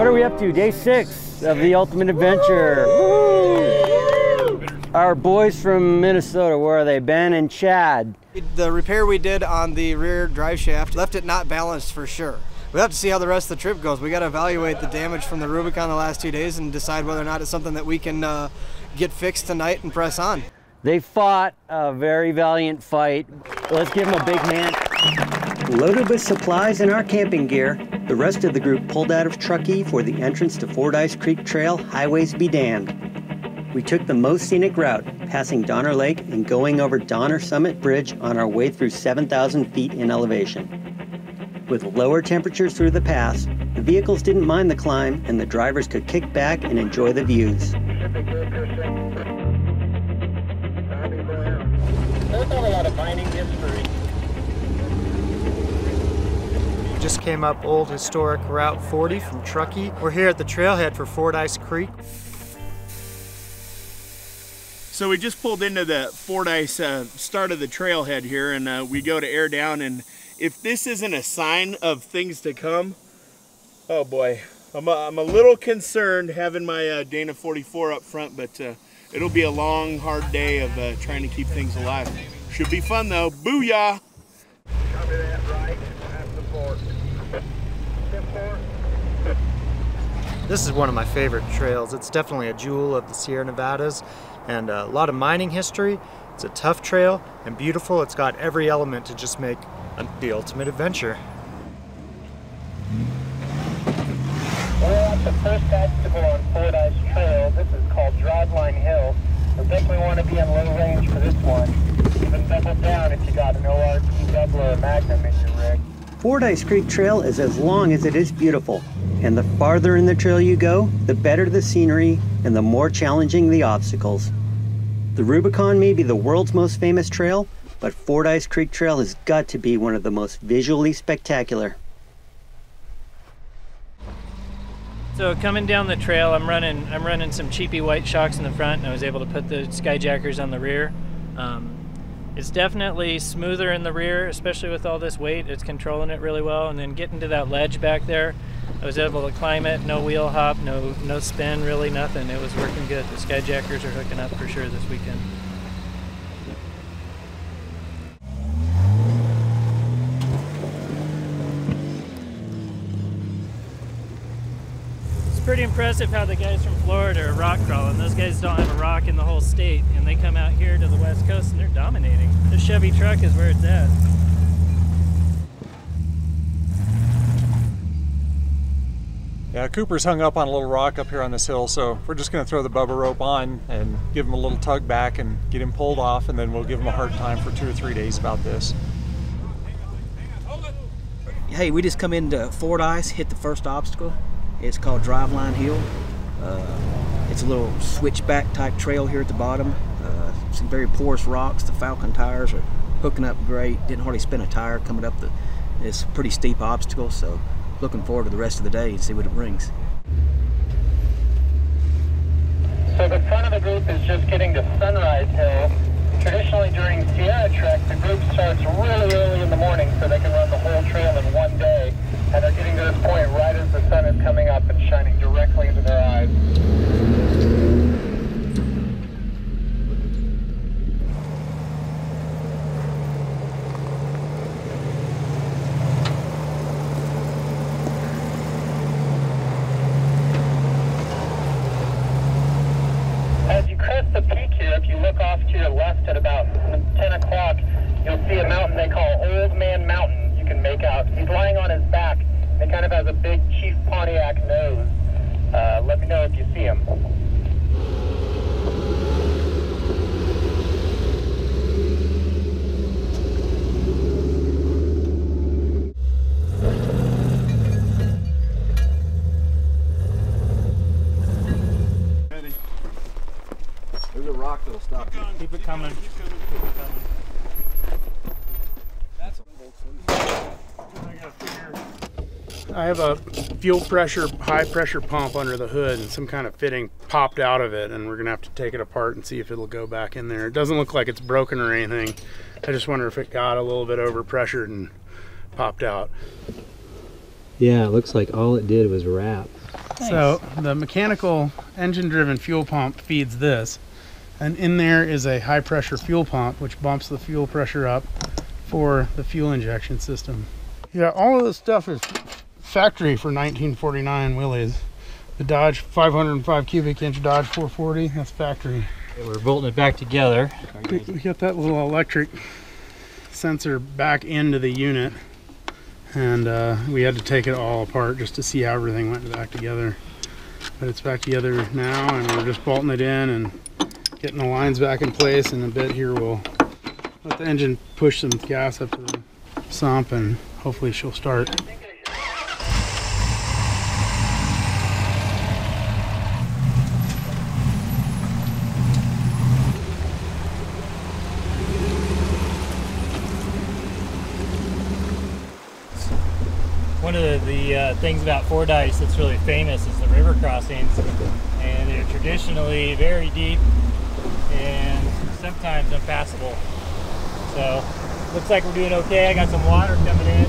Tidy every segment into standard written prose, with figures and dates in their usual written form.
what are we up to? Day six of the Ultimate Adventure. Our boys from Minnesota, where are they? Ben and Chad. The repair we did on the rear drive shaft left it not balanced for sure. We'll have to see how the rest of the trip goes. We got to evaluate the damage from the Rubicon the last 2 days and decide whether or not it's something that we can get fixed tonight and press on. They fought a very valiant fight. Let's give them a big hand. Loaded with supplies and our camping gear, the rest of the group pulled out of Truckee for the entrance to Fordyce Creek Trail, highways be damned. We took the most scenic route, passing Donner Lake and going over Donner Summit Bridge on our way through 7,000 feet in elevation. With lower temperatures through the pass, the vehicles didn't mind the climb and the drivers could kick back and enjoy the views. We just came up old historic Route 40 from Truckee. We're here at the trailhead for Fordyce Creek. So we just pulled into the Fordyce start of the trailhead here, and we go to air down, and if this isn't a sign of things to come, oh boy. I'm a little concerned having my Dana 44 up front, but it'll be a long, hard day of trying to keep things alive. Should be fun though. Booyah! Copy that, right. Have support. 10-4. This is one of my favorite trails. It's definitely a jewel of the Sierra Nevadas and a lot of mining history. It's a tough trail and beautiful. It's got every element to just make the ultimate adventure. We're on the first festival on Fordyce Trail. This is called Driveline Hill. We definitely want to be on low range for this one. Even double down if you got an ORT double or a Magnum in your rig. Fordyce Creek Trail is as long as it is beautiful, and the farther in the trail you go, the better the scenery and the more challenging the obstacles. The Rubicon may be the world's most famous trail, but Fordyce Creek Trail has got to be one of the most visually spectacular. So coming down the trail, I'm running some cheapy white shocks in the front, and I was able to put the Skyjackers on the rear. It's definitely smoother in the rear, especially with all this weight. It's controlling it really well, and then getting to that ledge back there, I was able to climb it. No wheel hop, no spin, really nothing. It was working good. The Skyjackers are hooking up for sure this weekend. Pretty impressive how the guys from Florida are rock crawling. Those guys don't have a rock in the whole state, and they come out here to the West Coast and they're dominating. The Chevy truck is where it's at. Yeah, Cooper's hung up on a little rock up here on this hill, so we're just gonna throw the Bubba Rope on and give him a little tug back and get him pulled off, and then we'll give him a hard time for 2 or 3 days about this. Hey, we just come into Fordyce, hit the first obstacle. It's called Driveline Hill. It's a little switchback type trail here at the bottom. Some very porous rocks. The Falken tires are hooking up great. Didn't hardly spin a tire coming up the. It's a pretty steep obstacle, so looking forward to the rest of the day and see what it brings. So the front of the group is just getting to Sunrise Hill. Traditionally during Sierra Trek, the group starts really early in the morning so they can run the whole trail in one day. And they're getting to this point right as the sun is coming up and shining directly into their eyes. As you crest the peak here, if you look off to your left at about 10 o'clock, you'll see a mountain they call Old Man Mountain. Can make out. He's lying on his back. He kind of has a big Chief Pontiac nose. Let me know if you see him. Ready. There's a rock that'll stop you. Keep it coming. Keep coming. Keep it coming. I have a fuel pressure, high pressure pump under the hood, and some kind of fitting popped out of it, and we're gonna have to take it apart and see if it'll go back in there. It doesn't look like it's broken or anything. I just wonder if it got a little bit overpressured and popped out. Yeah, it looks like all it did was wrap. Nice. So the mechanical engine-driven fuel pump feeds this, and in there is a high-pressure fuel pump, which bumps the fuel pressure up for the fuel injection system. Yeah, all of this stuff is factory for 1949 Willys. The Dodge 505 cubic inch Dodge 440, that's factory. Okay, we're bolting it back together. We got that little electric sensor back into the unit, and we had to take it all apart just to see how everything went back together. But it's back together now, and we're just bolting it in and getting the lines back in place. In a bit here we'll let the engine push some gas up to the sump and hopefully she'll start. One of the things about Fordyce that's really famous is the river crossings, and they're traditionally very deep and sometimes impassable. So looks like we're doing okay. I got some water coming in,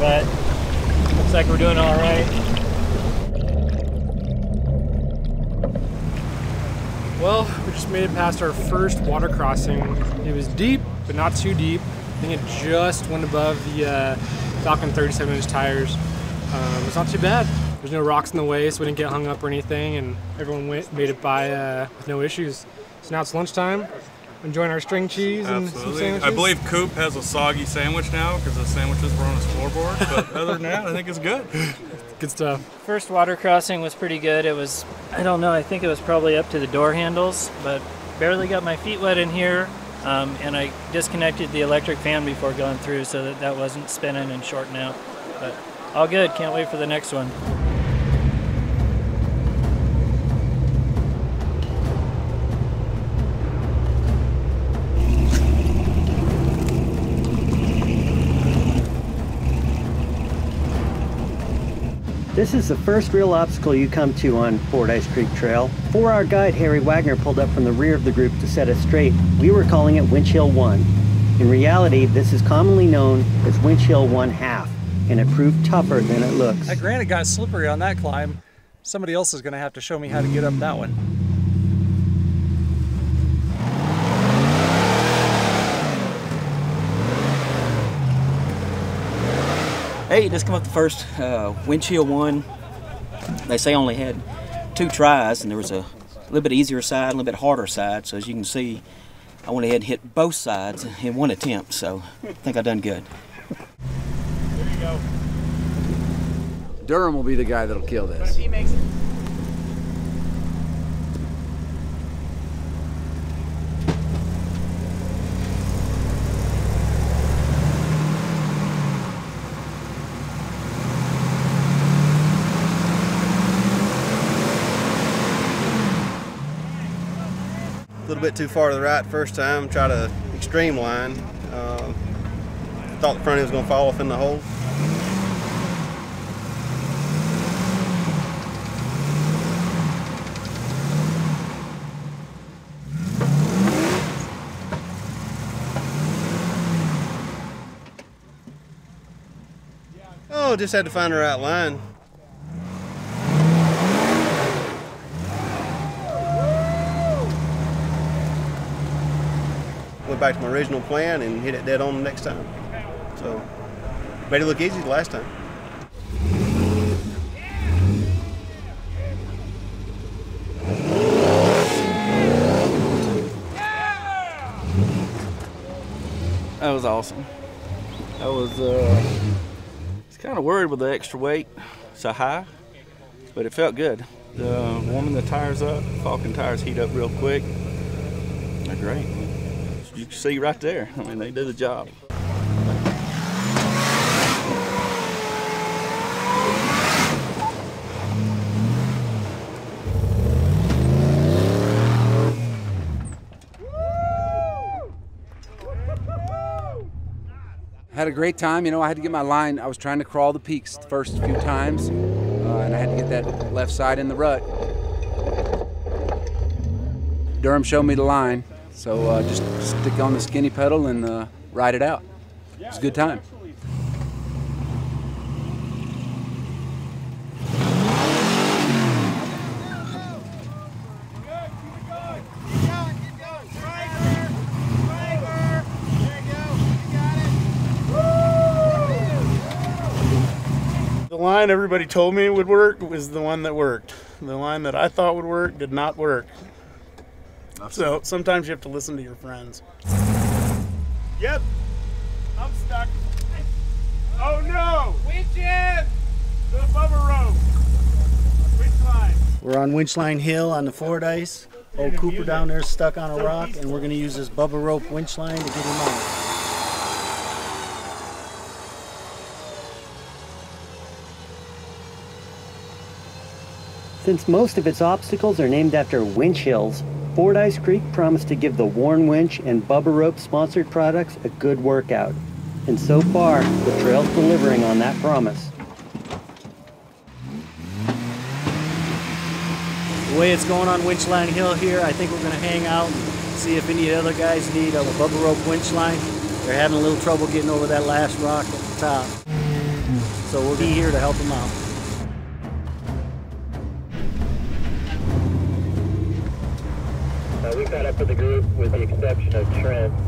but looks like we're doing all right. Well, we just made it past our first water crossing. It was deep, but not too deep. I think it just went above the Falken 37-inch tires. It's not too bad. There's no rocks in the way, so we didn't get hung up or anything, and everyone made it by with no issues. So now it's lunchtime. Enjoying our string cheese and some sandwiches. I believe Coop has a soggy sandwich now because the sandwiches were on his floorboard, but other than that, I think it's good. Good stuff. First water crossing was pretty good. It was, I don't know, I think it was probably up to the door handles, but barely got my feet wet in here. And I disconnected the electric fan before going through so that that wasn't spinning and shorting out. But all good, can't wait for the next one. This is the first real obstacle you come to on Fordyce Creek Trail. For our guide, Harry Wagner pulled up from the rear of the group to set us straight. We were calling it Winch Hill One. In reality, this is commonly known as Winch Hill 1/2, and it proved tougher than it looks. That granite got slippery on that climb. Somebody else is gonna have to show me how to get up that one. Hey, just come up the first Winch Hill One. They say only had 2 tries, and there was a little bit easier side, a little bit harder side. So as you can see, I went ahead and hit both sides in one attempt. So I think I've done good. There you go. Durham will be the guy that'll kill this. But if he makes it. Bit too far to the right first time, try to extreme line. Thought the front end was going to fall off in the hole. Oh, just had to find the right line. Back to my original plan and hit it dead on the next time. So, made it look easy the last time. That was awesome. I was kind of worried with the extra weight, so high, but it felt good. Warming the tires up, Falken tires heat up real quick. They're great. You can see right there. I mean, they did the job. Had a great time. You know, I had to get my line. I was trying to crawl the peaks the first few times, and I had to get that left side in the rut. Durham showed me the line. So just stick on the skinny pedal and ride it out. It was a good time. line everybody told me would work was the one that worked. The line that I thought would work did not work. So sometimes you have to listen to your friends. Yep. I'm stuck. Oh no! Winches! The Bubba Rope! Winch line. We're on Winch Line Hill on the Fordyce. Old Cooper down there is stuck on a rock, and we're going to use this Bubba Rope winch line to get him on. Since most of its obstacles are named after winch hills, Fordyce Creek promised to give the Warn Winch and Bubba Rope sponsored products a good workout. And so far, the trail's delivering on that promise. The way it's going on Winch Line Hill here, I think we're going to hang out and see if any other guys need a Bubba Rope winch line. They're having a little trouble getting over that last rock at the top. So we'll be here to help them out. We caught up with the group with the exception of Trent. I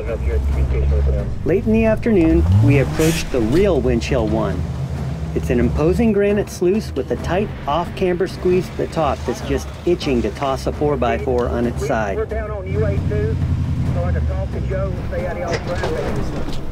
don't know if you're in communication with him. Late in the afternoon, we approached the real Winch Hill One. It's an imposing granite sluice with a tight off-camber squeeze to the top that's just itching to toss a 4x4 on its side. We're down on UA2, so like a Falken Joe, we'll stay out of the off-road.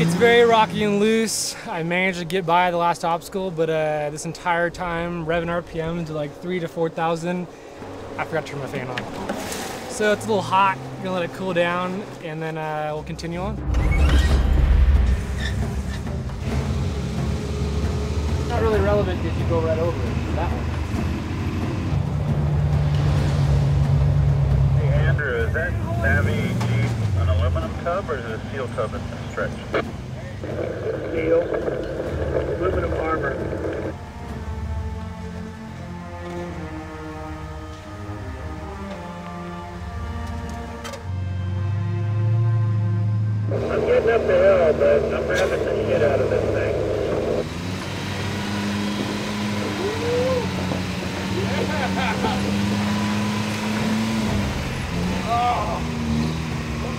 It's very rocky and loose. I managed to get by the last obstacle, but this entire time, revving RPM to like 3,000 to 4,000, I forgot to turn my fan on. So it's a little hot, I'm gonna let it cool down, and then we'll continue on. It's not really relevant if you go right over it, that one. Hey Andrew, is that Savvy Jeep an aluminum tub or is it a steel tub in this stretch? Steel, aluminum armor. I'm getting up the hill, but I'm grabbing the shit out of this thing.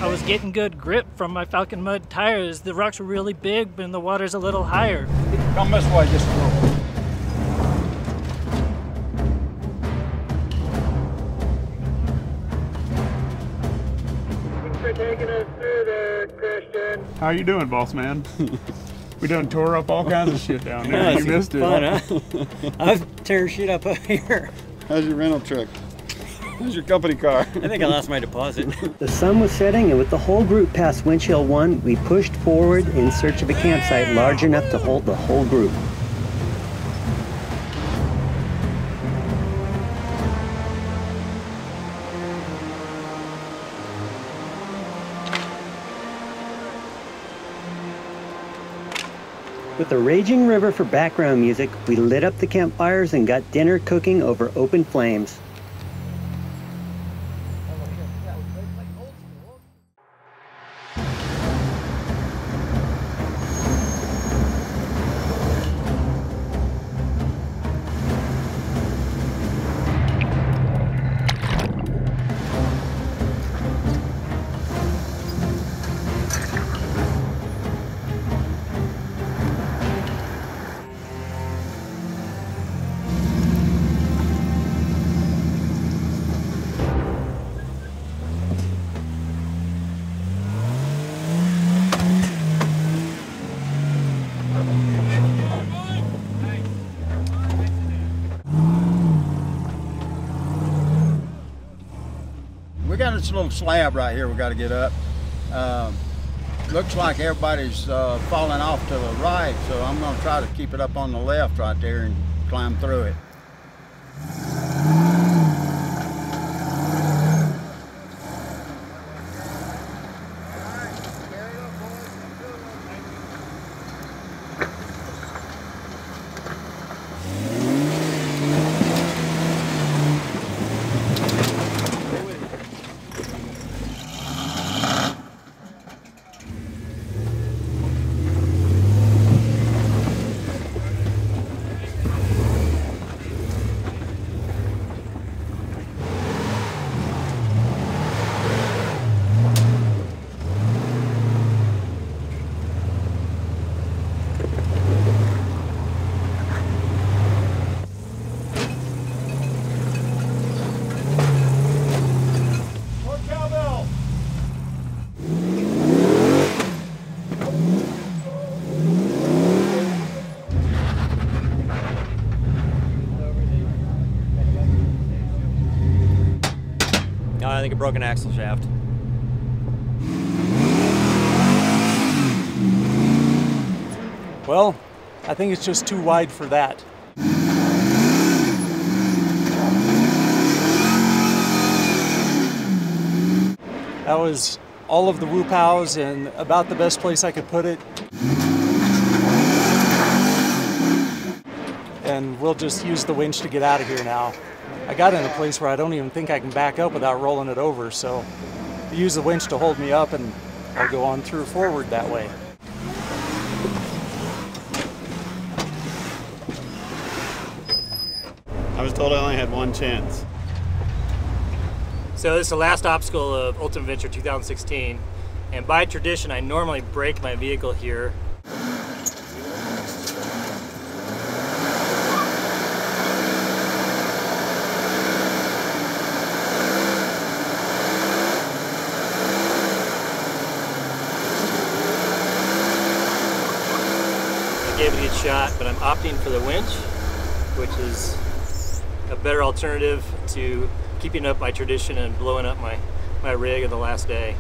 I was getting good grip from my Falken Mud tires. The rocks were really big, but the water's a little higher. Come this way, just a little. Thanks for taking us through there, Christian. How you doing, boss man? We done tore up all kinds of shit down there. You missed it. Fun, huh? I've tearing shit up here. How's your rental truck? Where's your company car? I think I lost my deposit. The sun was setting, and with the whole group past Winch Hill 1, we pushed forward in search of a campsite large enough to hold the whole group. With a raging river for background music, we lit up the campfires and got dinner cooking over open flames. This little slab right here we got to get up. Looks like everybody's falling off to the right, so I'm going to try to keep it up on the left right there and climb through it. like a broken axle shaft. Well, I think it's just too wide for that. That was all of the whoop-hows and about the best place I could put it. And we'll just use the winch to get out of here now. I got in a place where I don't even think I can back up without rolling it over, so I use the winch to hold me up and I'll go on through forward that way. I was told I only had one chance. So this is the last obstacle of Ultimate Adventure 2016, and by tradition I normally brake my vehicle here. I gave it a good shot, but I'm opting for the winch, which is a better alternative to keeping up my tradition and blowing up my rig of the last day.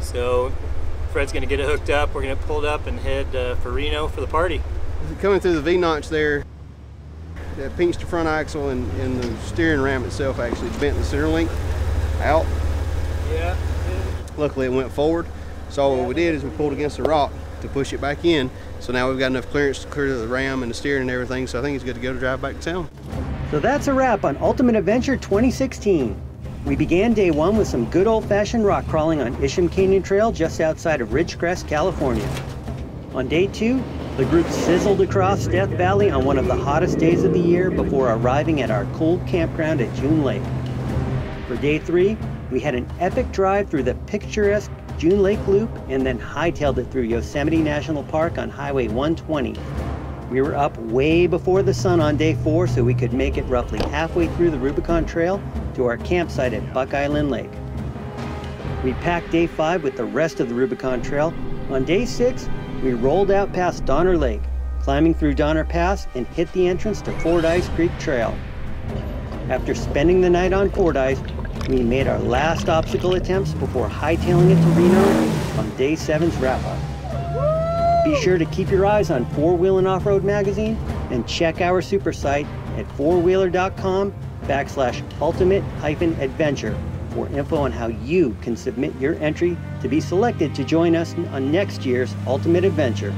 So Fred's gonna get it hooked up, we're gonna pull it up and head for Reno for the party. Coming through the V-notch there, that pinched the front axle and the steering ram itself actually bent the center link out. Yeah. Luckily it went forward. So what we did is we pulled against the rock to push it back in. So now we've got enough clearance to clear the ram and the steering and everything. So I think it's good to go to drive back to town. So that's a wrap on Ultimate Adventure 2016. We began day one with some good old-fashioned rock crawling on Isham Canyon Trail just outside of Ridgecrest, California. On day two, the group sizzled across Death Valley on one of the hottest days of the year before arriving at our cold campground at June Lake. For day three, we had an epic drive through the picturesque June Lake Loop and then hightailed it through Yosemite National Park on Highway 120. We were up way before the sun on day four, so we could make it roughly halfway through the Rubicon Trail to our campsite at Buck Island Lake. We packed day five with the rest of the Rubicon Trail. On day six, we rolled out past Donner Lake, climbing through Donner Pass and hit the entrance to Fordyce Creek Trail. After spending the night on Fordyce, we made our last obstacle attempts before hightailing it to Reno on day seven's wrap-up. Be sure to keep your eyes on Four Wheel and Off-Road Magazine and check our super site at fourwheeler.com/ultimate-adventure for info on how you can submit your entry to be selected to join us on next year's Ultimate Adventure.